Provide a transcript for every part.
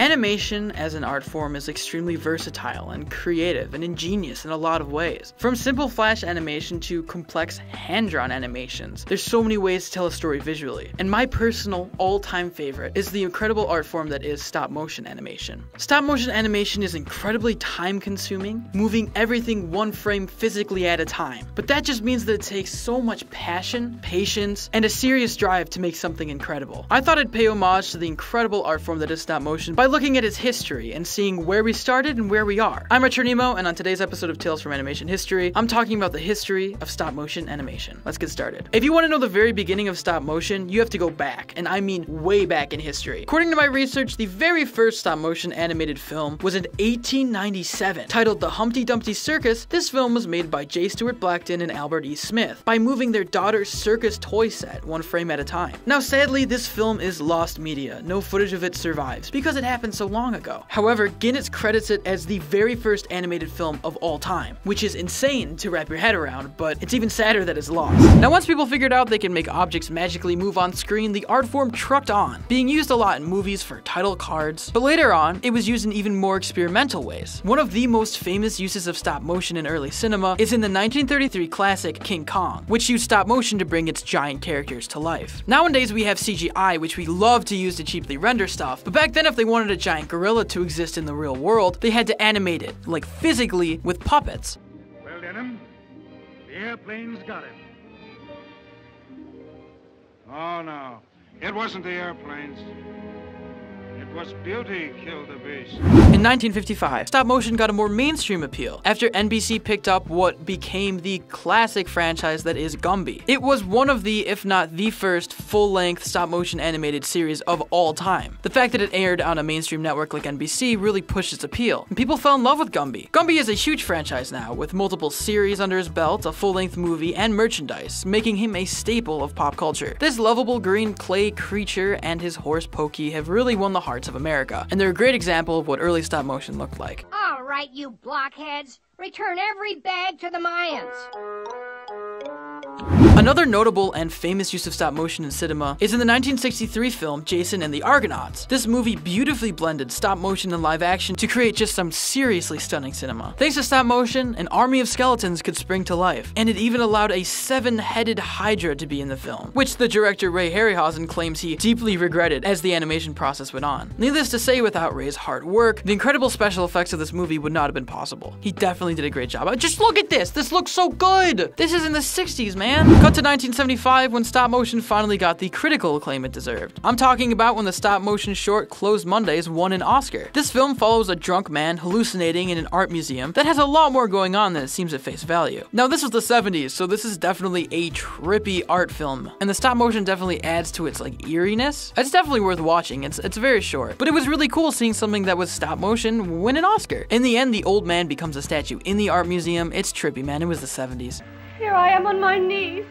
Animation as an art form is extremely versatile and creative and ingenious in a lot of ways. From simple flash animation to complex hand-drawn animations, there's so many ways to tell a story visually. And my personal all-time favorite is the incredible art form that is stop motion animation. Stop motion animation is incredibly time-consuming, moving everything one frame physically at a time. But that just means that it takes so much passion, patience, and a serious drive to make something incredible. I thought I'd pay homage to the incredible art form that is stop motion by looking at its history and seeing where we started and where we are. I'm RetroNemo, and on today's episode of Tales from Animation History, I'm talking about the history of stop motion animation. Let's get started. If you want to know the very beginning of stop motion, you have to go back, and I mean way back in history. According to my research, the very first stop motion animated film was in 1897. Titled The Humpty Dumpty Circus, this film was made by J. Stuart Blackton and Albert E. Smith by moving their daughter's circus toy set one frame at a time. Now sadly, this film is lost media. No footage of it survives because it happened so long ago. However, Guinness credits it as the very first animated film of all time, which is insane to wrap your head around, but it's even sadder that it's lost. Now once people figured out they can make objects magically move on screen, the art form trucked on, being used a lot in movies for title cards, but later on, it was used in even more experimental ways. One of the most famous uses of stop motion in early cinema is in the 1933 classic King Kong, which used stop motion to bring its giant characters to life. Nowadays we have CGI, which we love to use to cheaply render stuff, but back then if they wanted a giant gorilla to exist in the real world, they had to animate it, like physically, with puppets. Well, Denham, the airplane's got him. Oh no, it wasn't the airplanes. Was beauty killed the beast. In 1955, stop motion got a more mainstream appeal after NBC picked up what became the classic franchise that is Gumby. It was one of the, if not the first, full-length stop motion animated series of all time. The fact that it aired on a mainstream network like NBC really pushed its appeal, and people fell in love with Gumby. Gumby is a huge franchise now, with multiple series under his belt, a full-length movie, and merchandise, making him a staple of pop culture. This lovable green clay creature and his horse Pokey have really won the heart of America, and they're a great example of what early stop motion looked like. All right, you blockheads, return every bag to the Mayans. Another notable and famous use of stop motion in cinema is in the 1963 film Jason and the Argonauts. This movie beautifully blended stop motion and live action to create just some seriously stunning cinema. Thanks to stop motion, an army of skeletons could spring to life, and it even allowed a seven-headed hydra to be in the film, which the director Ray Harryhausen claims he deeply regretted as the animation process went on. Needless to say, without Ray's hard work, the incredible special effects of this movie would not have been possible. He definitely did a great job. Just look at this! This looks so good! This is in the 60s, man! Cut to 1975 when stop motion finally got the critical acclaim it deserved. I'm talking about when the stop motion short Closed Mondays won an Oscar. This film follows a drunk man hallucinating in an art museum that has a lot more going on than it seems at face value. Now this was the 70s, so this is definitely a trippy art film, and the stop motion definitely adds to its like eeriness. It's definitely worth watching, it's very short, but it was really cool seeing something that was stop motion win an Oscar. In the end, the old man becomes a statue in the art museum. It's trippy, man, it was the 70s. Here I am on my knees,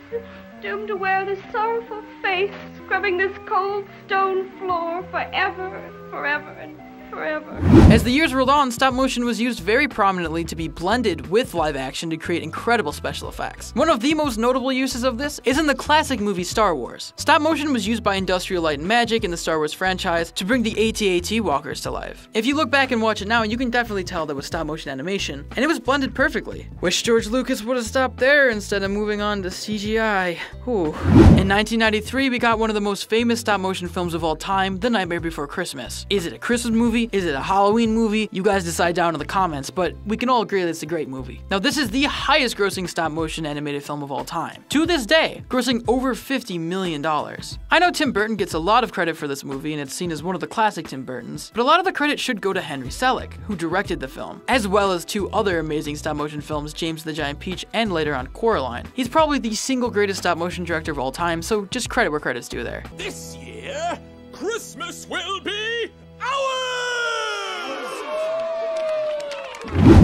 doomed to wear this sorrowful face, scrubbing this cold stone floor forever, forever, and forever. As the years rolled on, stop motion was used very prominently to be blended with live action to create incredible special effects. One of the most notable uses of this is in the classic movie Star Wars. Stop motion was used by Industrial Light and Magic in the Star Wars franchise to bring the AT-AT walkers to life. If you look back and watch it now, you can definitely tell that was stop motion animation, and it was blended perfectly. Wish George Lucas would have stopped there instead of moving on to CGI. Whew. In 1993, we got one of the most famous stop motion films of all time, The Nightmare Before Christmas. Is it a Christmas movie? Is it a Halloween movie? You guys decide down in the comments, but we can all agree that it's a great movie. Now this is the highest grossing stop motion animated film of all time, to this day, grossing over $50 million. I know Tim Burton gets a lot of credit for this movie and it's seen as one of the classic Tim Burtons, but a lot of the credit should go to Henry Selick, who directed the film, as well as two other amazing stop motion films, James and the Giant Peach and later on Coraline. He's probably the single greatest stop motion director of all time, so just credit where credit's due there. This year, Christmas will be ours!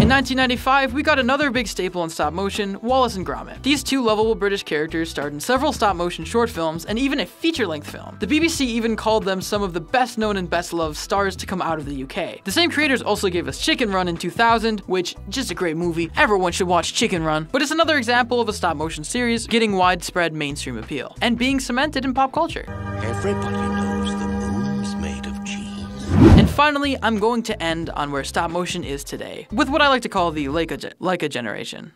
In 1995, we got another big staple in stop motion, Wallace and Gromit. These two lovable British characters starred in several stop motion short films and even a feature-length film. The BBC even called them some of the best known and best loved stars to come out of the UK. The same creators also gave us Chicken Run in 2000, which, just a great movie, everyone should watch Chicken Run, but it's another example of a stop motion series getting widespread mainstream appeal and being cemented in pop culture. Everybody knows the moon's made of cheese. And Finally, I'm going to end on where stop motion is today, with what I like to call the Laika generation.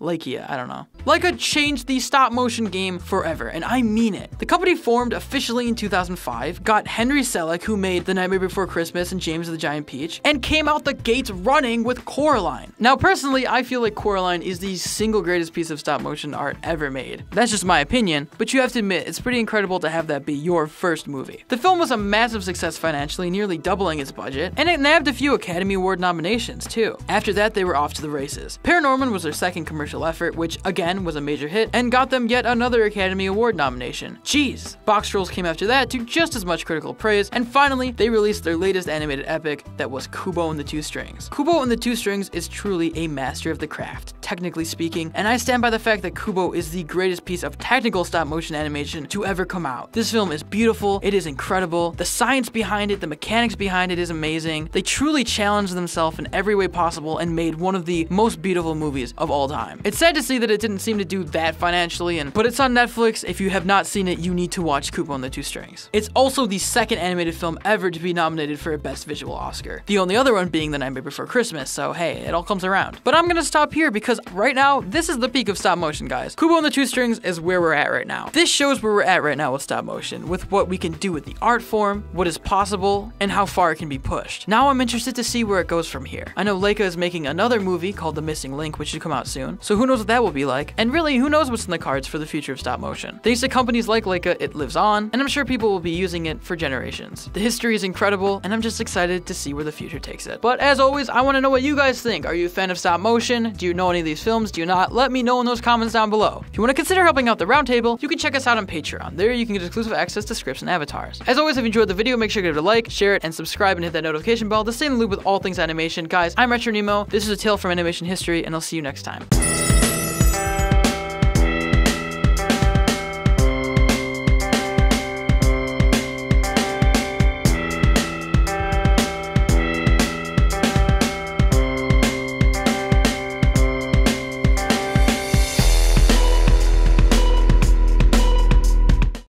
I don't know. Laika changed the stop motion game forever, and I mean it. The company formed officially in 2005, got Henry Selick, who made The Nightmare Before Christmas and James and the Giant Peach, and came out the gates running with Coraline. Now, personally, I feel like Coraline is the single greatest piece of stop motion art ever made. That's just my opinion, but you have to admit, it's pretty incredible to have that be your first movie. The film was a massive success financially, nearly doubling its budget, and it nabbed a few Academy Award nominations too. After that, they were off to the races. Paranorman was their second commercial effort, which again was a major hit, and got them yet another Academy Award nomination. Jeez! Box Trolls came after that to just as much critical praise, and finally, they released their latest animated epic that was Kubo and the Two Strings. Kubo and the Two Strings is truly a master of the craft, technically speaking, and I stand by the fact that Kubo is the greatest piece of technical stop motion animation to ever come out. This film is beautiful, it is incredible, the science behind it, the mechanics behind it is amazing. They truly challenged themselves in every way possible and made one of the most beautiful movies of all time. It's sad to see that it didn't seem to do that financially, but it's on Netflix. If you have not seen it, you need to watch Kubo and the Two Strings. It's also the second animated film ever to be nominated for a Best Visual Oscar, the only other one being The Nightmare Before Christmas, so hey, it all comes around. But I'm gonna stop here because right now, this is the peak of stop motion, guys. Kubo and the Two Strings is where we're at right now. This shows where we're at right now with stop motion, with what we can do with the art form, what is possible, and how far it can be pushed. Now I'm interested to see where it goes from here. I know Laika is making another movie called The Missing Link, which should come out soon, so who knows what that will be like, and really, who knows what's in the cards for the future of stop motion. Thanks to companies like Laika, it lives on, and I'm sure people will be using it for generations. The history is incredible, and I'm just excited to see where the future takes it. But as always, I want to know what you guys think. Are you a fan of stop motion? Do you know any of these films? Do you not? Let me know in those comments down below. If you want to consider helping out the Roundtable, you can check us out on Patreon. There you can get exclusive access to scripts and avatars. As always, if you enjoyed the video, make sure to give it a like, share it, and subscribe, and hit that notification bell to stay in the loop with all things animation. Guys, I'm RetroNemo, this is A Tale from Animation History, and I'll see you next time.